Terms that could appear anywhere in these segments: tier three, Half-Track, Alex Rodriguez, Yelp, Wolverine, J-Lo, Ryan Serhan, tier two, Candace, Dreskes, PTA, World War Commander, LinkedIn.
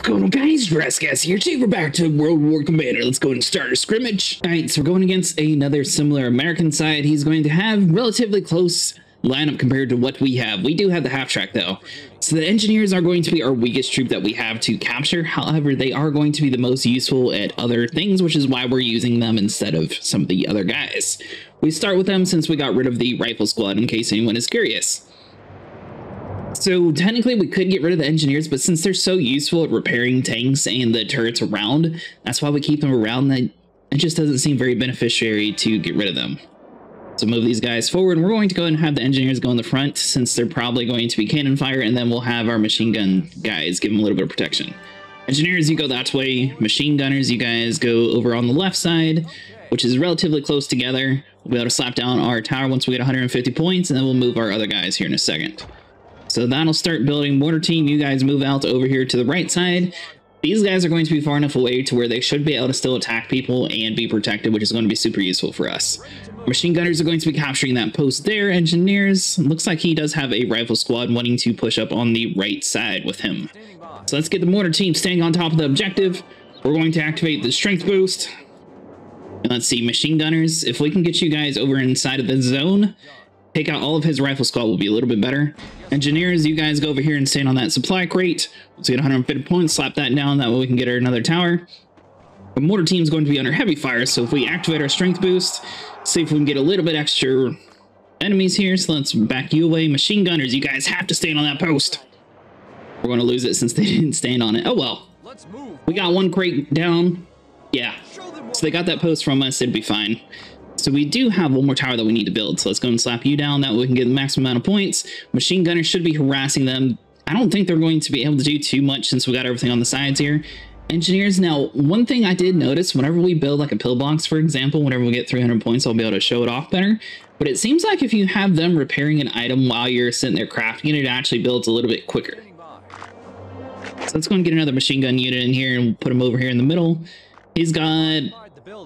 What's going on, guys? Dreskes here. Today we're back to World War Commander. Let's go ahead and start a scrimmage. All right, so we're going against another similar American side. He's going to have relatively close lineup compared to what we have. We do have the half-track, though. So the engineers are going to be our weakest troop that we have to capture. However, they are going to be the most useful at other things, which is why we're using them instead of some of the other guys. We start with them since we got rid of the rifle squad, in case anyone is curious. So technically we could get rid of the engineers, but since they're so useful at repairing tanks and the turrets around, that's why we keep them around. That it just doesn't seem very beneficiary to get rid of them. So move these guys forward, and we're going to go ahead and have the engineers go in the front since they're probably going to be cannon fire, and then we'll have our machine gun guys give them a little bit of protection. Engineers, you go that way. Machine gunners, you guys go over on the left side, which is relatively close together. We'll be able to slap down our tower once we get 150 points, and then we'll move our other guys here in a second. So that'll start building. Mortar team, you guys move out over here to the right side. These guys are going to be far enough away to where they should be able to still attack people and be protected, which is going to be super useful for us. Machine gunners are going to be capturing that post there. Engineers, looks like he does have a rifle squad wanting to push up on the right side with him. So let's get the mortar team staying on top of the objective. We're going to activate the strength boost. And let's see, machine gunners, if we can get you guys over inside of the zone, take out all of his rifle squad will be a little bit better. Engineers, you guys go over here and stand on that supply crate. Let's get 150 points, slap that down. That way we can get another tower. The mortar team's going to be under heavy fire, so if we activate our strength boost, see if we can get a little bit extra enemies here. So let's back you away. Machine gunners, you guys have to stand on that post. We're going to lose it since they didn't stand on it. Oh well. We got one crate down. Yeah. So they got that post from us. It'd be fine. So we do have one more tower that we need to build. So let's go and slap you down. That way we can get the maximum amount of points. Machine gunners should be harassing them. I don't think they're going to be able to do too much since we got everything on the sides here. Engineers, now, one thing I did notice, whenever we build like a pillbox, for example, whenever we get 300 points, I'll be able to show it off better. But it seems like if you have them repairing an item while you're sitting there crafting it, it actually builds a little bit quicker. So let's go and get another machine gun unit in here and put him over here in the middle. He's got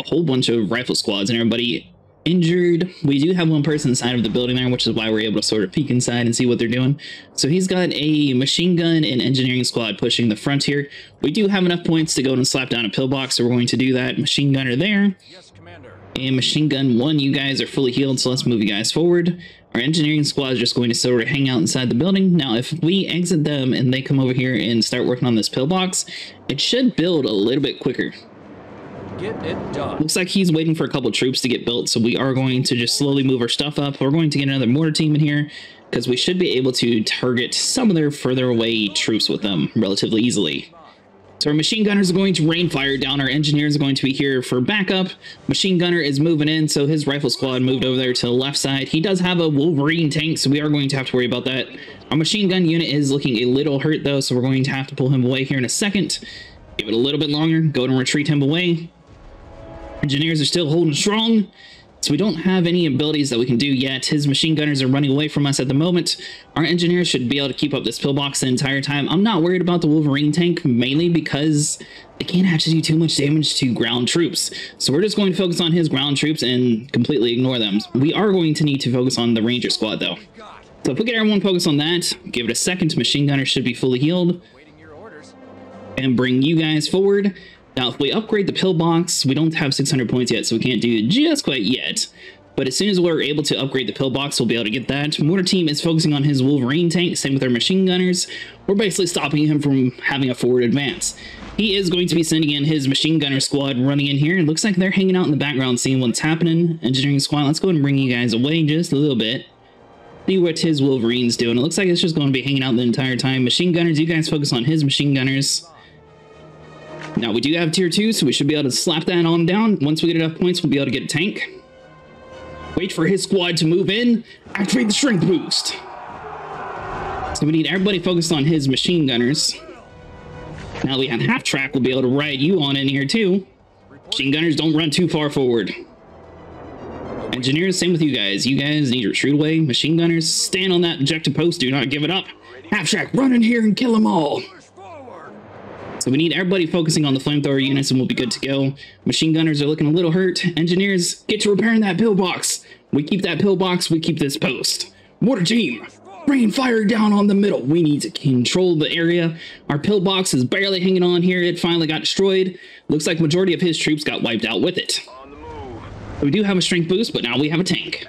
a whole bunch of rifle squads and everybody injured. We do have one person inside of the building there, which is why we're able to sort of peek inside and see what they're doing. So he's got a machine gun and engineering squad pushing the front here. We do have enough points to go and slap down a pillbox, so we're going to do that. Machine gunner there. Yes, Commander. And machine gun one, you guys are fully healed, so let's move you guys forward. Our engineering squad is just going to sort of hang out inside the building. Now, if we exit them and they come over here and start working on this pillbox, it should build a little bit quicker. Get it done. Looks like he's waiting for a couple troops to get built, so we are going to just slowly move our stuff up. We're going to get another mortar team in here because we should be able to target some of their further away troops with them relatively easily. So our machine gunners are going to rain fire down. Our engineers are going to be here for backup. Machine gunner is moving in, so his rifle squad moved over there to the left side. He does have a Wolverine tank, so we are going to have to worry about that. Our machine gun unit is looking a little hurt, though, so we're going to have to pull him away here in a second. Give it a little bit longer. Go ahead and retreat him away. Engineers are still holding strong, so we don't have any abilities that we can do yet. His machine gunners are running away from us at the moment. Our engineers should be able to keep up this pillbox the entire time. I'm not worried about the Wolverine tank, mainly because they can't have to do too much damage to ground troops. So we're just going to focus on his ground troops and completely ignore them. We are going to need to focus on the Ranger squad, though. So if we get everyone focused on that, give it a second. Machine gunners should be fully healed. And bring you guys forward. Now, if we upgrade the pillbox, we don't have 600 points yet, so we can't do it just quite yet. But as soon as we're able to upgrade the pillbox, we'll be able to get that. Mortar team is focusing on his Wolverine tank, same with our machine gunners. We're basically stopping him from having a forward advance. He is going to be sending in his machine gunner squad running in here. It looks like they're hanging out in the background, seeing what's happening. Engineering squad, let's go ahead and bring you guys away just a little bit. See what his Wolverine's doing. It looks like it's just going to be hanging out the entire time. Machine gunners, you guys focus on his machine gunners. Now, we do have tier two, so we should be able to slap that on down. Once we get enough points, we'll be able to get a tank. Wait for his squad to move in. Activate the strength boost. So we need everybody focused on his machine gunners. Now that we have half-track, we'll be able to ride you on in here, too. Machine gunners, don't run too far forward. Engineers, same with you guys. You guys need to retreat away. Machine gunners, stand on that objective post. Do not give it up. Half-track, run in here and kill them all. So we need everybody focusing on the flamethrower units and we'll be good to go. Machine gunners are looking a little hurt. Engineers, get to repairing that pillbox. We keep that pillbox, we keep this post. Mortar team, Rain fire down on the middle. We need to control the area. Our pillbox is barely hanging on here. It finally got destroyed. Looks like majority of his troops got wiped out with it. On the move. We do have a strength boost, but now we have a tank.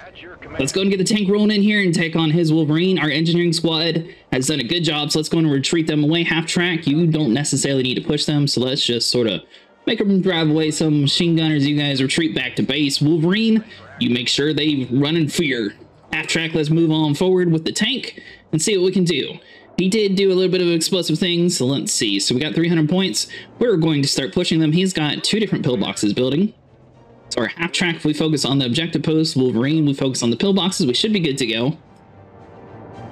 Let's go and get the tank rolling in here and take on his Wolverine. Our engineering squad has done a good job, so let's go and retreat them away. Half-Track, you don't necessarily need to push them, so let's just sort of make them drive away some machine gunners. You guys retreat back to base. Wolverine, you make sure they run in fear. Half-Track, let's move on forward with the tank and see what we can do. He did do a little bit of explosive things, so let's see. So we got 300 points. We're going to start pushing them. He's got two different pillboxes building. So our Half-Track, we focus on the objective posts. Wolverine, we focus on the pillboxes. We should be good to go.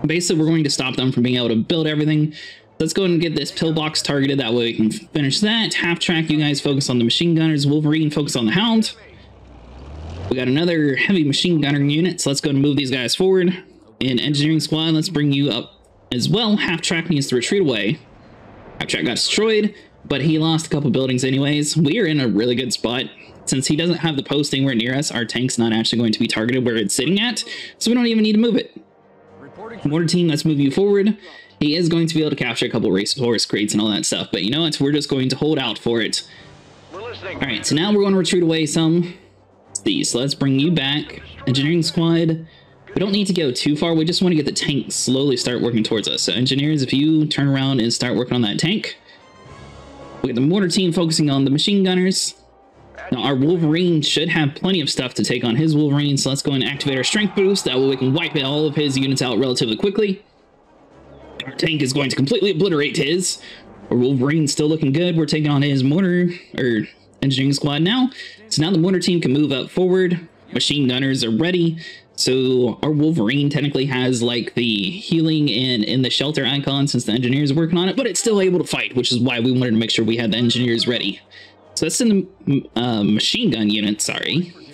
Basically, we're going to stop them from being able to build everything. Let's go ahead and get this pillbox targeted. That way we can finish that. Half-Track, you guys focus on the machine gunners. Wolverine, focus on the hound. We got another heavy machine gunner unit, so let's go ahead and move these guys forward. In engineering squad, let's bring you up as well. Half-Track needs to retreat away. Half-Track got destroyed, but he lost a couple buildings anyways. We are in a really good spot. Since he doesn't have the post anywhere near us, our tank's not actually going to be targeted where it's sitting at, so we don't even need to move it. Mortar team, let's move you forward. He is going to be able to capture a couple racehorse crates and all that stuff, but you know what? We're just going to hold out for it. Alright, so now we're going to retreat away some. So let's bring you back. Engineering squad, we don't need to go too far. We just want to get the tank slowly start working towards us. So engineers, if you turn around and start working on that tank. We get the mortar team focusing on the machine gunners. Now our Wolverine should have plenty of stuff to take on his Wolverine, so let's go and activate our strength boost. That way we can wipe all of his units out relatively quickly. Our tank is going to completely obliterate his. Our Wolverine's still looking good. We're taking on his mortar or engineering squad now. So now the mortar team can move up forward. Machine gunners are ready. So our Wolverine technically has like the healing and in the shelter icon since the engineers are working on it, but it's still able to fight, which is why we wanted to make sure we had the engineers ready. So let's send the machine gun unit,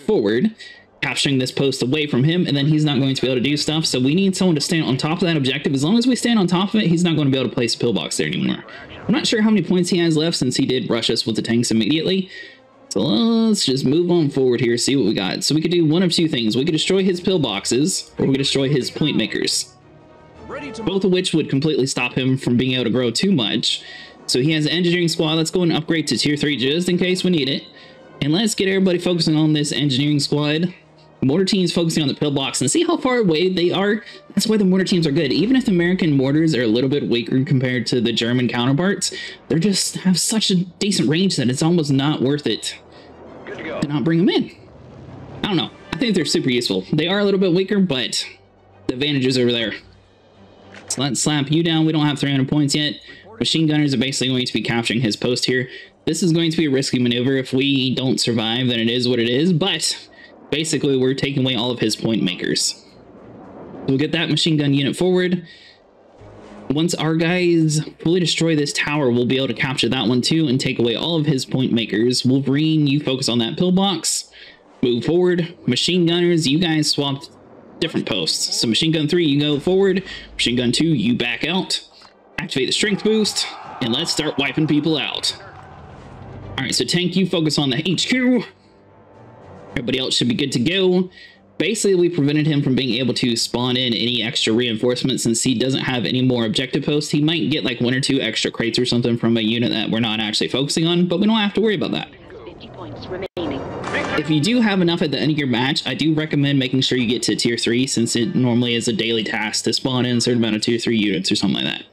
forward, capturing this post away from him, and then he's not going to be able to do stuff. So we need someone to stand on top of that objective. As long as we stand on top of it, he's not going to be able to place a pillbox there anymore. I'm not sure how many points he has left since he did rush us with the tanks immediately. So let's just move on forward here, see what we got. So we could do one of two things. We could destroy his pillboxes, or we could destroy his point makers. Both of which would completely stop him from being able to grow too much. So he has an engineering squad. Let's go and upgrade to tier 3 just in case we need it. And let's get everybody focusing on this engineering squad. The mortar team's focusing on the pillbox and see how far away they are. That's why the mortar teams are good. Even if the American mortars are a little bit weaker compared to the German counterparts, they just have such a decent range that it's almost not worth it to not bring them in. I don't know. I think they're super useful. They are a little bit weaker, but the advantages over there. So let's slap you down. We don't have 300 points yet. Machine gunners are basically going to be capturing his post here. This is going to be a risky maneuver. If we don't survive, then it is what it is, but basically we're taking away all of his point makers. We'll get that machine gun unit forward. Once our guys fully destroy this tower, we'll be able to capture that one too and take away all of his point makers. Wolverine, you focus on that pillbox. Move forward. Machine gunners, you guys swap different posts. So machine gun 3, you go forward. Machine gun 2, you back out. Activate the strength boost, and let's start wiping people out. Alright, so tank, you focus on the HQ. Everybody else should be good to go. Basically, we prevented him from being able to spawn in any extra reinforcements since he doesn't have any more objective posts. He might get like one or two extra crates or something from a unit that we're not actually focusing on, but we don't have to worry about that. 50 points remaining. If you do have enough at the end of your match, I do recommend making sure you get to tier 3 since it normally is a daily task to spawn in a certain amount of tier 3 units or something like that.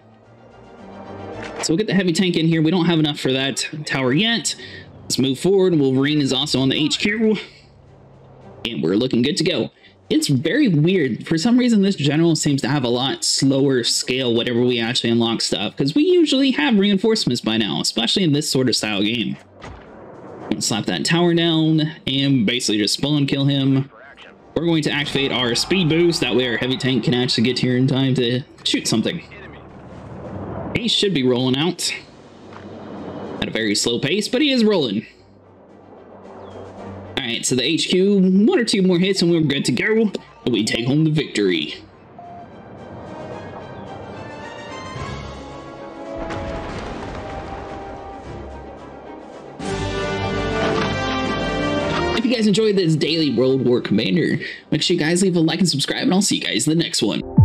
So we'll get the heavy tank in here. We don't have enough for that tower yet. Let's move forward. Wolverine is also on the HQ. And we're looking good to go. It's very weird. For some reason, this general seems to have a lot slower scale whenever we actually unlock stuff, because we usually have reinforcements by now, especially in this sort of style game. Let's slap that tower down and basically just spawn kill him. We're going to activate our speed boost. That way our heavy tank can actually get here in time to shoot something. He should be rolling out at a very slow pace, but he is rolling. All right, so the HQ, one or two more hits and we're good to go. And we take home the victory. If you guys enjoyed this daily World War Commander, make sure you guys leave a like and subscribe, and I'll see you guys in the next one.